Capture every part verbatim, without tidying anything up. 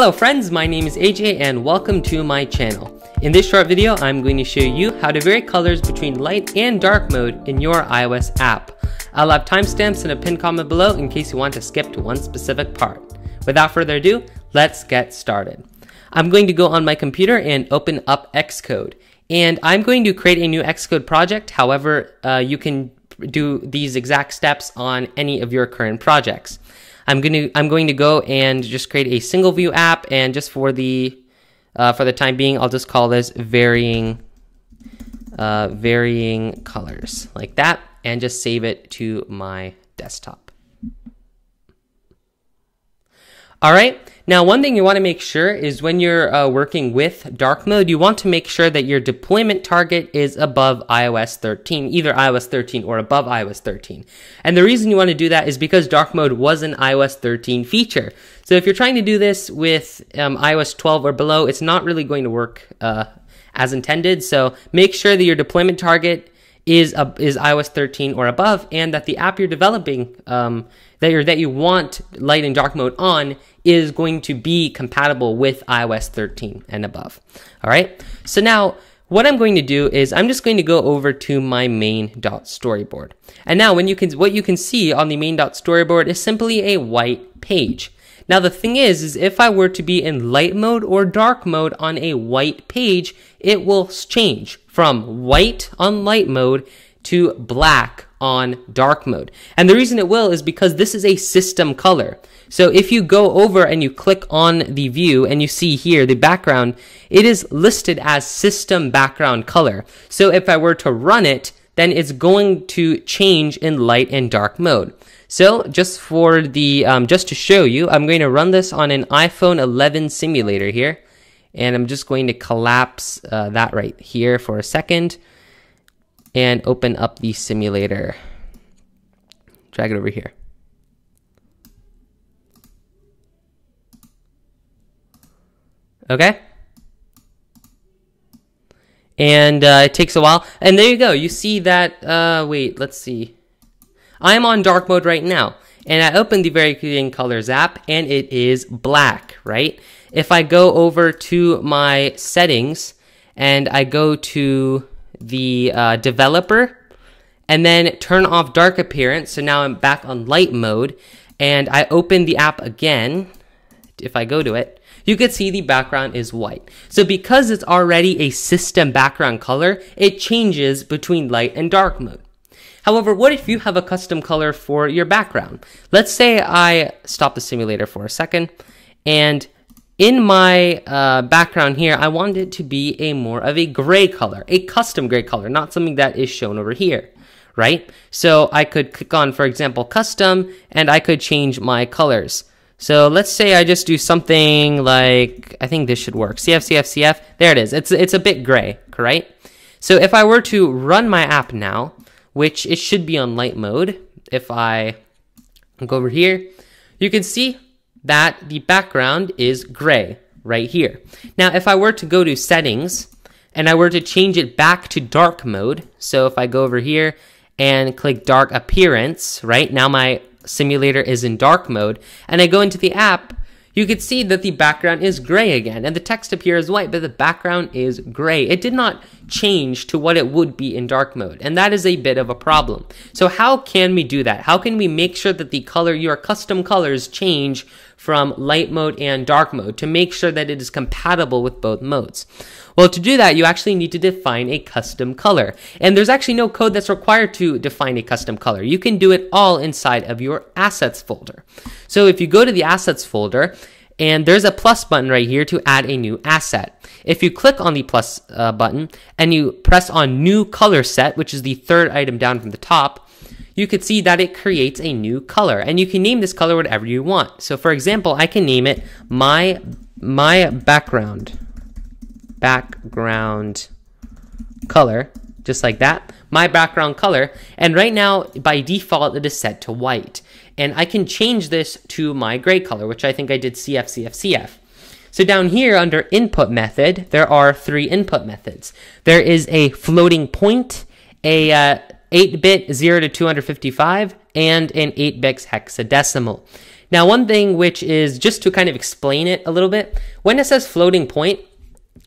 Hello friends, my name is A J and welcome to my channel. In this short video, I'm going to show you how to vary colors between light and dark mode in your iOS app. I'll have timestamps and a pinned comment below in case you want to skip to one specific part. Without further ado, let's get started. I'm going to go on my computer and open up Xcode. And I'm going to create a new Xcode project. However, uh, you can do these exact steps on any of your current projects. I'm going to I'm going to go and just create a single view app, and just for the uh, for the time being, I'll just call this varying uh, varying colors, like that, and just save it to my desktop. All right. Now, one thing you want to make sure is when you're uh, working with dark mode, you want to make sure that your deployment target is above i O S thirteen, either i O S thirteen or above i O S thirteen. And the reason you want to do that is because dark mode was an i O S thirteen feature. So if you're trying to do this with um, i O S twelve or below, it's not really going to work uh, as intended. So make sure that your deployment target is uh, is i O S thirteen or above, and that the app you're developing um, that you're that you want light and dark mode on is going to be compatible with i O S thirteen and above. All right. So now what I'm going to do is I'm just going to go over to my main.storyboard, and now when you can what you can see on the main.storyboard is simply a white page. Now the thing is, is if I were to be in light mode or dark mode on a white page, it will change from white on light mode to black on dark mode. And the reason it will is because this is a system color. So if you go over and you click on the view and you see here the background, it is listed as system background color. So if I were to run it, then it's going to change in light and dark mode. So just for the, um, just to show you, I'm going to run this on an iPhone eleven simulator here. And I'm just going to collapse uh, that right here for a second and open up the simulator. Drag it over here. Okay. And uh, it takes a while. And there you go. You see that, uh, wait, let's see. I'm on dark mode right now. And I opened the Varying Colors app and it is black, right? If I go over to my settings and I go to the uh, developer and then turn off dark appearance, so now I'm back on light mode, and I open the app again, if I go to it, you could see the background is white. So because it's already a system background color, it changes between light and dark mode. However, what if you have a custom color for your background? Let's say I stop the simulator for a second, and in my uh, background here, I want it to be a more of a gray color, a custom gray color, not something that is shown over here, right? So I could click on, for example, custom, and I could change my colors. So let's say I just do something like, I think this should work, C F, C F, C F, there it is. It's, it's a bit gray, right? So if I were to run my app now, which it should be on light mode, if I go over here, you can see that the background is gray right here. Now, if I were to go to settings and I were to change it back to dark mode, so if I go over here and click dark appearance, right now my simulator is in dark mode, and I go into the app, you could see that the background is gray again, and the text up here is white, but the background is gray. It did not change to what it would be in dark mode, and that is a bit of a problem. So how can we do that? How can we make sure that the color, your custom colors, change from light mode and dark mode to make sure that it is compatible with both modes? Well, to do that, you actually need to define a custom color, and there's actually no code that's required to define a custom color. You can do it all inside of your assets folder. So if you go to the assets folder, and there's a plus button right here to add a new asset. If you click on the plus uh, button and you press on new color set, which is the third item down from the top, you could see that it creates a new color, and you can name this color whatever you want. So for example, I can name it my my background background color, just like that, my background color. And right now by default it is set to white, and I can change this to my gray color, which I think I did C F C F C F. So down here under input method, there are three input methods. There is a floating point, a uh, eight bit zero to two hundred fifty-five, and an eight bit hexadecimal. Now, one thing which is just to kind of explain it a little bit, when it says floating point,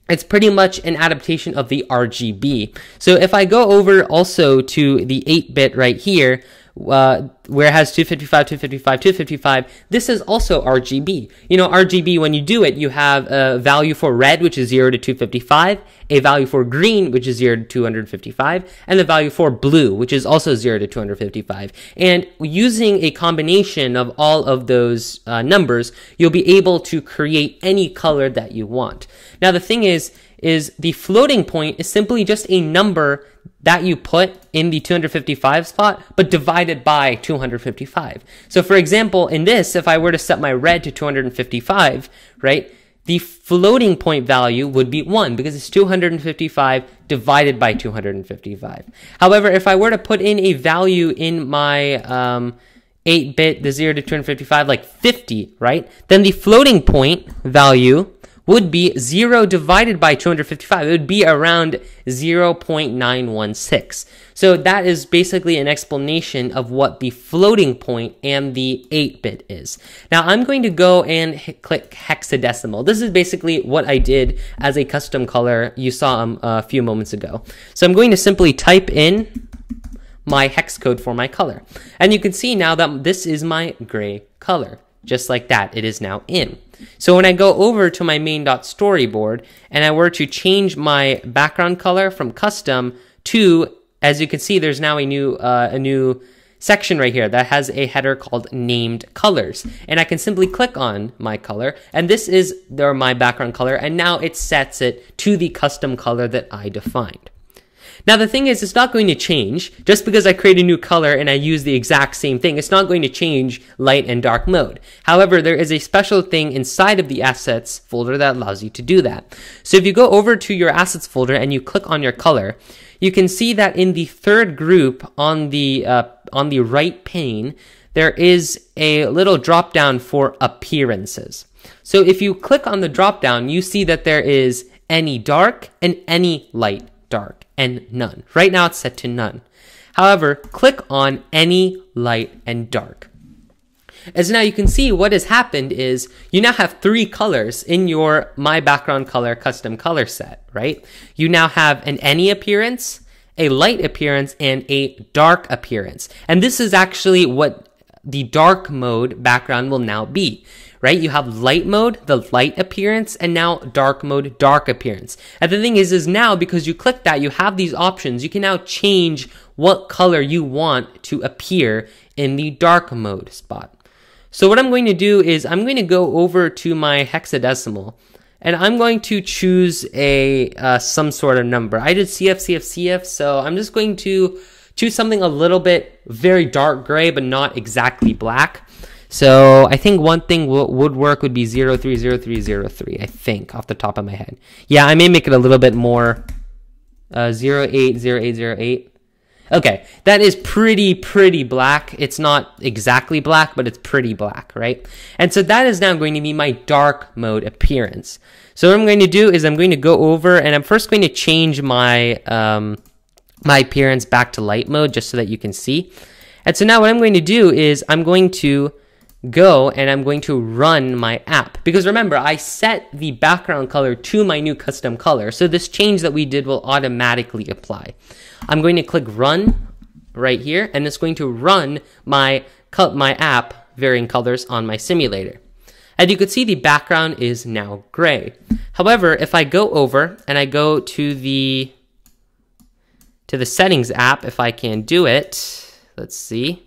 it's pretty much an adaptation of the R G B. So if I go over also to the eight bit right here, uh, where it has two fifty-five, two fifty-five, two fifty-five, this is also R G B. You know, R G B, when you do it, you have a value for red, which is zero to two fifty-five, a value for green, which is zero to two fifty-five, and the value for blue, which is also zero to two fifty-five. And using a combination of all of those uh, numbers, you'll be able to create any color that you want. Now, the thing is, is the floating point is simply just a number that you put in the two fifty-five spot, but divided by two fifty-five. So for example, in this, if I were to set my red to two fifty-five, right, the floating point value would be one because it's two fifty-five divided by two fifty-five. However, if I were to put in a value in my um, eight bit, the zero to two fifty-five, like fifty, right, then the floating point value would be zero divided by two fifty-five. It would be around zero point nine one six. So that is basically an explanation of what the floating point and the eight bit is. Now I'm going to go and click hexadecimal. This is basically what I did as a custom color you saw um, a few moments ago. So I'm going to simply type in my hex code for my color. And you can see now that this is my gray color. Just like that, it is now in. So when I go over to my main.storyboard and I were to change my background color from custom to, as you can see, there's now a new uh, a new section right here that has a header called named colors. And I can simply click on my color, and this is there my background color, and now it sets it to the custom color that I defined. Now the thing is, it's not going to change. Just because I create a new color and I use the exact same thing, it's not going to change light and dark mode. However, there is a special thing inside of the assets folder that allows you to do that. So if you go over to your assets folder and you click on your color, you can see that in the third group on the, uh, on the right pane, there is a little drop down for appearances. So if you click on the drop down, you see that there is any dark and any light dark and none. Right now it's set to none. However, click on any light and dark. As now you can see what has happened is you now have three colors in your My Background Color custom color set, right? You now have an any appearance, a light appearance, and a dark appearance. And this is actually what the dark mode background will now be. Right? You have light mode, the light appearance, and now dark mode, dark appearance. And the thing is, is now because you click that, you have these options. You can now change what color you want to appear in the dark mode spot. So what I'm going to do is I'm going to go over to my hexadecimal and I'm going to choose a uh, some sort of number. I did C F, C F, C F, so I'm just going to choose something a little bit very dark gray, but not exactly black. So I think one thing would work would be zero three zero three zero three, I think, off the top of my head. Yeah, I may make it a little bit more uh, zero eight zero eight zero eight. Okay, that is pretty, pretty black. It's not exactly black, but it's pretty black, right? And so that is now going to be my dark mode appearance. So what I'm going to do is I'm going to go over and I'm first going to change my, um, my appearance back to light mode just so that you can see. And so now what I'm going to do is I'm going to go and I'm going to run my app, because remember I set the background color to my new custom color, so this change that we did will automatically apply. I'm going to click run right here, and it's going to run my my app varying colors on my simulator. And you could see the background is now gray. However, if I go over and I go to the to the settings app, if I can do it, let's see.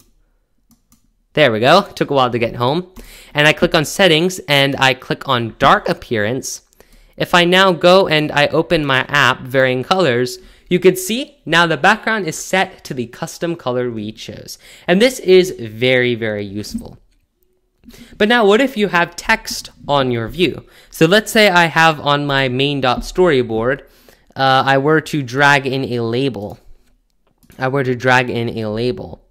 There we go, took a while to get home. And I click on settings and I click on dark appearance. If I now go and I open my app, varying colors, you can see now the background is set to the custom color we chose. And this is very, very useful. But now what if you have text on your view? So let's say I have on my main.storyboard, uh, I were to drag in a label. I were to drag in a label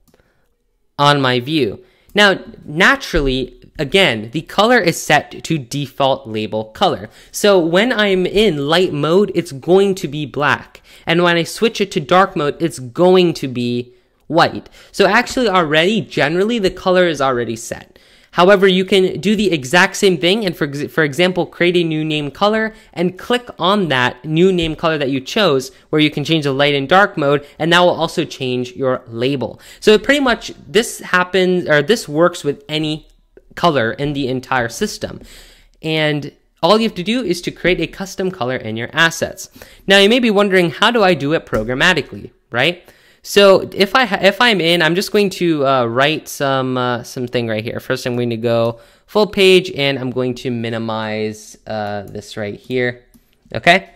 on my view. Now, naturally, again, the color is set to default label color. So when I'm in light mode, it's going to be black. And when I switch it to dark mode, it's going to be white. So actually already, generally, the color is already set. However, you can do the exact same thing and for, for example, create a new name color and click on that new name color that you chose, where you can change the light and dark mode, and that will also change your label. So pretty much this happens, or this works with any color in the entire system. And all you have to do is to create a custom color in your assets. Now you may be wondering, how do I do it programmatically, right? So if I ha if I'm in, I'm just going to uh, write some uh, something right here. First, I'm going to go full page, and I'm going to minimize uh, this right here. Okay,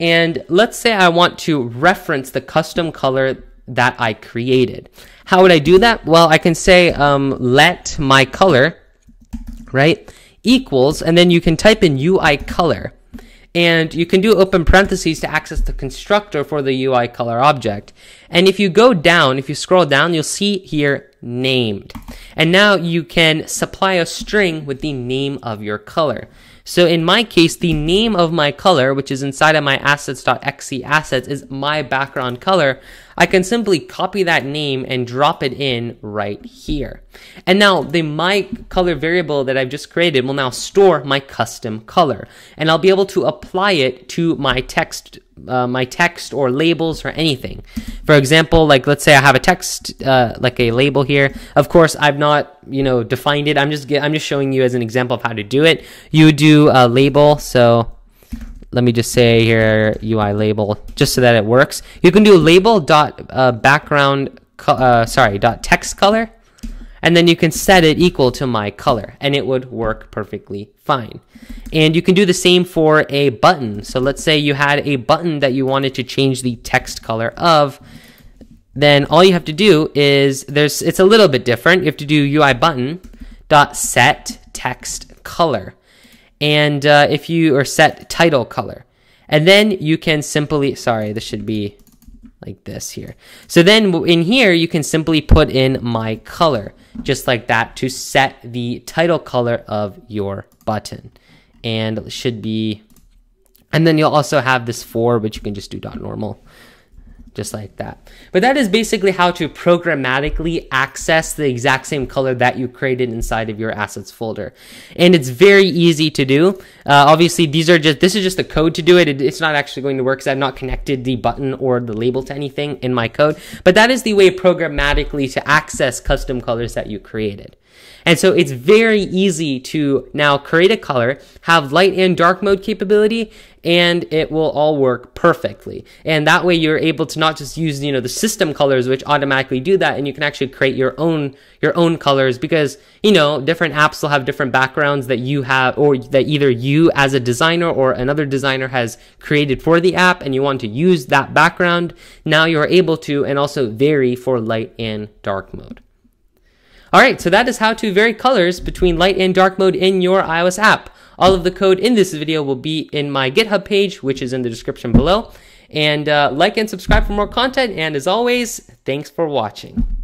and let's say I want to reference the custom color that I created. How would I do that? Well, I can say um, let my color, right, equals, and then you can type in U I color. And you can do open parentheses to access the constructor for the U I color object. And if you go down, if you scroll down, you'll see here named. And now you can supply a string with the name of your color. So in my case, the name of my color, which is inside of my assets.exe assets, is my background color. I can simply copy that name and drop it in right here. And now the my color variable that I've just created will now store my custom color, and I'll be able to apply it to my text, uh, my text or labels or anything. For example, like let's say I have a text, uh, like a label here. Of course, I've not, you know, defined it. I'm just I'm just showing you as an example of how to do it. You do a label, so. Let me just say here U I label just so that it works. You can do label dot uh, background uh, sorry dot text color, and then you can set it equal to my color, and it would work perfectly fine. And you can do the same for a button. So let's say you had a button that you wanted to change the text color of. Then all you have to do is there's it's a little bit different. You have to do U I button dot set text color. And uh, if you or set title color, and then you can simply, sorry, this should be like this here. So then in here, you can simply put in my color, just like that, to set the title color of your button. And it should be, and then you'll also have this for, which you can just do dot normal. Just like that. But that is basically how to programmatically access the exact same color that you created inside of your assets folder. And it's very easy to do. Uh, obviously, these are just, this is just the code to do it. it it's not actually going to work because I've not connected the button or the label to anything in my code. But that is the way programmatically to access custom colors that you created. And so it's very easy to now create a color, have light and dark mode capability, and it will all work perfectly. And that way you're able to not just use, you know, the system colors, which automatically do that, and you can actually create your own, your own colors, because, you know, different apps will have different backgrounds that you have, or that either you as a designer or another designer has created for the app, and you want to use that background. Now you're able to, and also vary for light and dark mode. All right, so that is how to vary colors between light and dark mode in your iOS app. All of the code in this video will be in my GitHub page, which is in the description below. And uh, like and subscribe for more content. And as always, thanks for watching.